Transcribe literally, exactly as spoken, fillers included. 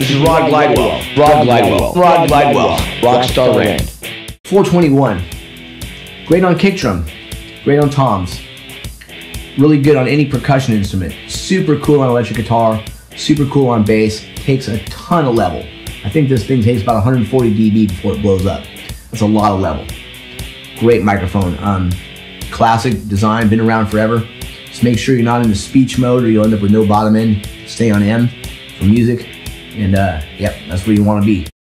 This is Rod Glidewell. Rod Glidewell. Rod Glidewell. Rockstar Rand. four twenty-one. Great on kick drum. Great on toms. Really good on any percussion instrument. Super cool on electric guitar. Super cool on bass. Takes a ton of level. I think this thing takes about one hundred forty decibels before it blows up. That's a lot of level. Great microphone. Um, classic design, been around forever. Just make sure you're not in the speech mode or you'll end up with no bottom end. Stay on M for music. And uh, yep, that's where you want to be.